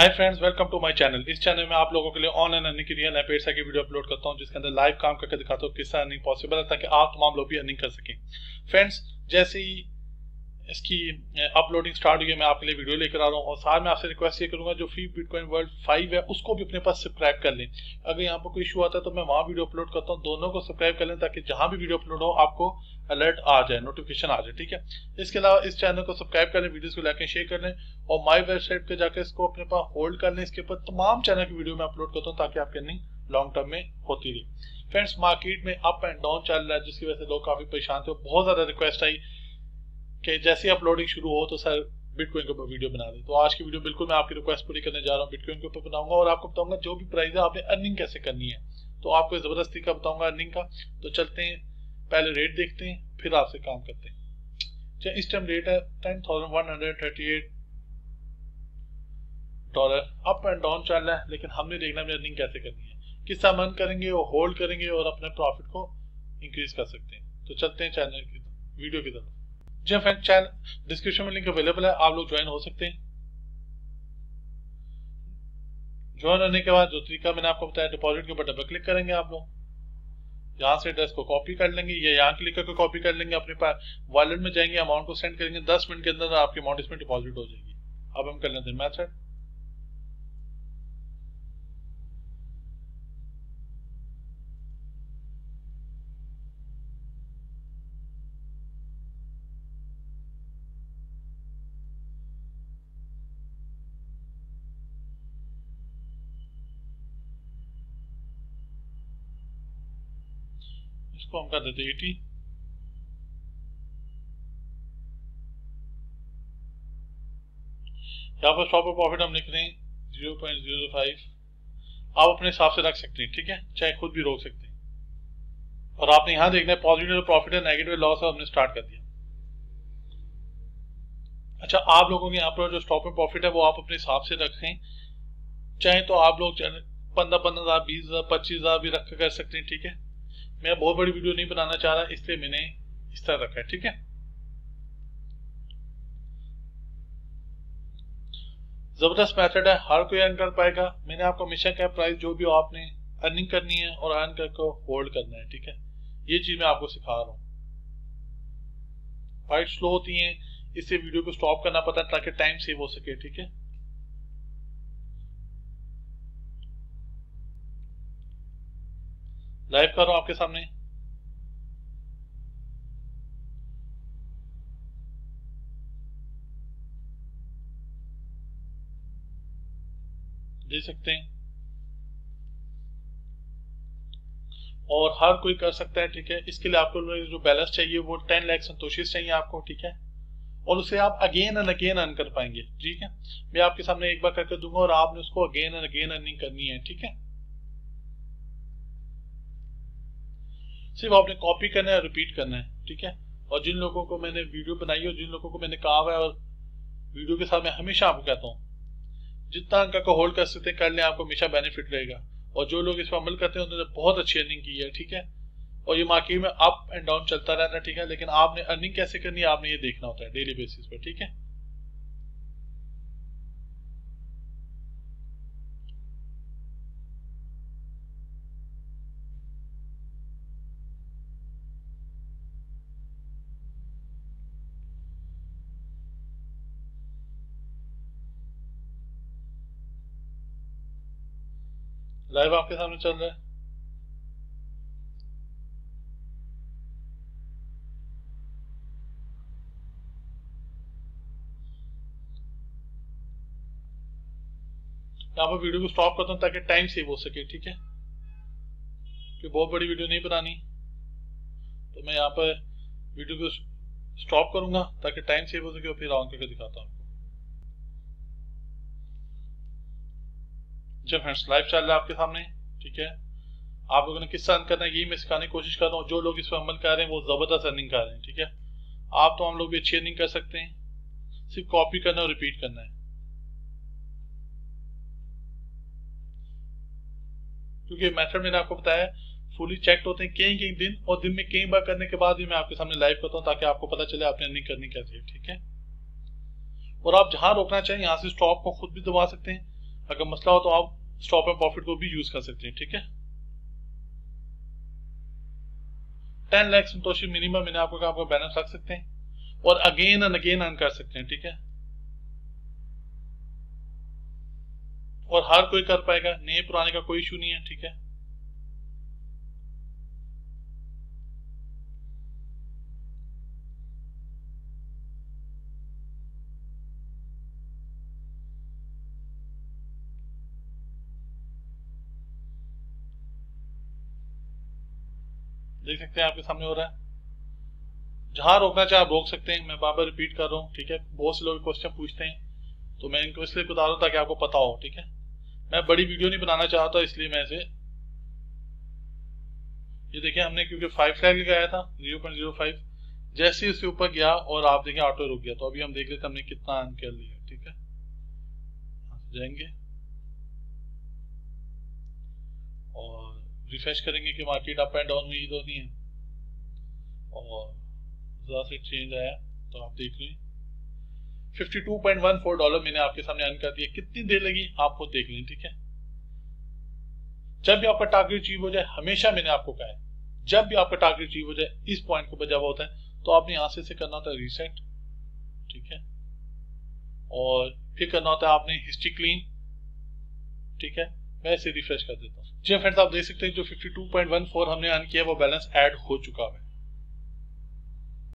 Hi friends, welcome to my channel. इस channel में आप लोगों के लिए ऑनलाइन अर्निंग की रियल एपेट्स की वीडियो अपलोड करता हूं, जिसके अंदर लाइव काम करके दिखाता हूं किससे अर्निंग पॉसिबल है, ताकि आप तमाम लोग भी अर्निंग कर सकें। फ्रेंड्स, जैसे ही इसकी अपलोडिंग स्टार्ट हुई है, मैं आपके लिए वीडियो लेकर आ रहा हूँ। और साथ में आपसे रिक्वेस्ट ये करूँगा, जो फ्री बिटकॉइन वर्ल्ड 5 है उसको भी अपने पास सब्सक्राइब कर लें। अगर यहाँ पर कोई इशू आता है तो मैं वहाँ वीडियो अपलोड करता हूँ, दोनों को सब्सक्राइब कर लें ताकि जहाँ भी वीडियो अपलोड हो आपको अलर्ट आ जाए, नोटिफिकेशन आ जाए। ठीक है, इसके अलावा इस चैनल को सब्सक्राइब कर लें, वीडियोस को लाइक एंड शेयर कर लें और माय वेबसाइट पे जाकर इसको अपने पास होल्ड कर लें। इसके ऊपर तमाम चैनल की वीडियो में अपलोड करता हूं ताकि आपकी अर्निंग लॉन्ग टर्म में होती रहे। फ्रेंड्स, मार्केट में अप एंड डाउन चल रहा है, जिसकी वजह से लोग काफी परेशान थे। बहुत ज्यादा रिक्वेस्ट आई कि जैसे ही अपलोडिंग शुरू हो तो सर बिटकॉइन के ऊपर वीडियो बना दे। तो आज की वीडियो बिल्कुल मैं आपकी रिक्वेस्ट पूरी करने जा रहा हूँ, बिटकॉइन के ऊपर बनाऊंगा और आपको बताऊंगा जो भी प्राइस है आपने अर्निंग कैसे करनी है। तो आपको जबरदस्त तरीका बताऊंगा अर्निंग का। तो चलते हैं, पहले रेट देखते हैं फिर आपसे काम करते हैं। जो इस टाइम रेट है $10,138। अप एंड डाउन चल रहा है, लेकिन हमने देखना है अर्निंग कैसे करनी है, किसका मन करेंगे और होल्ड करेंगे और अपने प्रॉफिट को इंक्रीज कर सकते हैं। तो चलते हैं चैनल की वीडियो की तरफ। जी फ्रेंड, चैनल डिस्क्रिप्शन में लिंक अवेलेबल है, आप लोग ज्वाइन हो सकते हैं। ज्वाइन होने के बाद जो तरीका मैंने आपको बताया, डिपॉजिट के बटन पर क्लिक करेंगे आप लोग, यहाँ से एड्रेस को कॉपी कर लेंगे या यहाँ क्लिक करके कॉपी कर लेंगे, अपने पास वॉलेट में जाएंगे, अमाउंट को सेंड करेंगे, 10 मिनट के अंदर आपकी अमाउंट इसमें डिपॉजिट हो जाएगी। अब हम कर लेते हैं मेथड। इसको हम कर देते 80। यहाँ पर शॉप पर प्रॉफिट हम लिख रहे हैं 0.05। आप अपने हिसाब से रख सकते हैं, ठीक है, चाहे खुद भी रोक सकते हैं। और आपने यहाँ देखना है पॉजिटिव प्रॉफिट है, नेगेटिव लॉस है, हमने स्टार्ट कर दिया। अच्छा, आप लोगों के यहाँ पर जो स्टॉप में प्रॉफिट है वो आप अपने हिसाब से रखें, चाहे तो आप लोग 15,000, 20,000, 25,000 भी रख कर सकते हैं। ठीक है, मैं बहुत बड़ी वीडियो नहीं बनाना चाह रहा, इसलिए मैंने इस तरह रखा है। ठीक है, जबरदस्त मेथड है, हर कोई अर्न कर पाएगा। मैंने आपको हमेशा कहा प्राइस जो भी हो आपने अर्निंग करनी है और अर्न करके होल्ड करना है। ठीक है, ये चीज मैं आपको सिखा रहा हूँ। फाइट स्लो होती है, इससे वीडियो को स्टॉप करना पता है ताकि टाइम सेव हो सके। ठीक है, लाइव कर रहा हूं आपके सामने। दे सकते हैं और हर कोई कर सकता है। ठीक है, इसके लिए आपको जो बैलेंस चाहिए वो 10 लाख संतोषिस चाहिए आपको। ठीक है, और उसे आप अगेन एंड अगेन अर्न कर पाएंगे। ठीक है, मैं आपके सामने एक बार करके दूंगा और आपने उसको अगेन एंड अगेन अर्निंग करनी है। ठीक है, सिर्फ आपने कॉपी करना है, रिपीट करना है। ठीक है, और जिन लोगों को मैंने वीडियो बनाई है, जिन लोगों को मैंने कहा है, और वीडियो के साथ मैं हमेशा आपको कहता हूँ जितना अंक का होल्ड कर सकते कर लें, आपको हमेशा बेनिफिट रहेगा। और जो लोग इस पर अमल करते हैं उन्होंने बहुत अच्छी अर्निंग की है। ठीक है, और ये मार्केट में अप एंड डाउन चलता रहता है। ठीक है, लेकिन आपने अर्निंग कैसे करनी है आपने ये देखना होता है डेली बेसिस पर। ठीक है, लाइव आपके सामने चल रहा है। यहाँ पर वीडियो को स्टॉप करता हूँ ताकि टाइम सेव हो सके। ठीक है, क्योंकि बहुत बड़ी वीडियो नहीं बनानी, तो मैं यहाँ पर वीडियो को स्टॉप करूंगा ताकि टाइम सेव हो सके और फिर ऑन करके दिखाता हूँ। जब फ्रेंड्स, लाइव चल रहा है आपके सामने। ठीक है, आप लोगों ने किससे अर्न करना है यही मैं सिखाने की कोशिश कर रहा हूँ। जो लोग इस पर अमल कर रहे हैं वो जबरदस्त अर्निंग कर रहे हैं। ठीक है, आप तो हम लोग भी अच्छी अर्निंग कर सकते हैं, सिर्फ कॉपी करना और रिपीट करना है। क्योंकि मेथड मैंने आपको बताया फुली चेक्ड होते हैं, कई कई दिन और दिन में कई बार करने के बाद भी मैं आपके सामने लाइव करता हूँ ताकि आपको पता चले आपने अर्निंग करनी कैसे है। ठीक है, और आप जहाँ रोकना चाहें यहाँ से स्टॉप को खुद भी दबा सकते हैं अगर मसला हो तो आप स्टॉप एंड प्रॉफिट को भी यूज कर सकते हैं। ठीक है, 10 लाख संतोषी मिनिमम मैंने आपको कहा आपका बैलेंस रख सकते हैं और अगेन एंड अगेन अर्न कर सकते हैं। ठीक है, और हर कोई कर पाएगा, नए पुराने का कोई इशू नहीं है। ठीक है, देख सकते हैं आपके सामने हो रहा है, जहां रोकना चाहे आप रोक सकते हैं। मैं बार-बार रिपीट कर रहा हूँ। ठीक है, बहुत से लोग क्वेश्चन पूछते हैं तो मैं इनको इसलिए बता रहा हूँ ताकि आपको पता हो। ठीक है, मैं बड़ी वीडियो नहीं बनाना चाहता इसलिए मैं इसे ये देखिए हमने क्योंकि 5 लाख लगाया था 0.05, जैसे इसके ऊपर गया और आप देखें ऑटो रुक गया। तो अभी हम देख लेते हमने कितना अर्न कर लिया। ठीक है, जाएंगे और रिफ्रेश करेंगे कि मार्केट अप एंड डाउन हुई तो नहीं है और ज़रा से चेंज आया तो आप देख लें। $52.14 मैंने आपके सामने अर्न कर दिया। कितनी देर लगी आप खुद देख लें। ठीक है, जब भी आपका टारगेट अचीव हो जाए, हमेशा मैंने आपको कहा है जब भी आपका टारगेट अचीव हो जाए इस पॉइंट के ऊपर जब होता है तो आपने यहाँ से करना होता है रीसेट। ठीक है, और फिर करना होता है आपने हिस्ट्री क्लीन। ठीक है, मैं इसे रिफ्रेश कर देता हूँ। जी फ्रेंड्स, आप देख सकते हैं जो 52.14 हमने अर्न किया वो बैलेंस ऐड हो चुका है।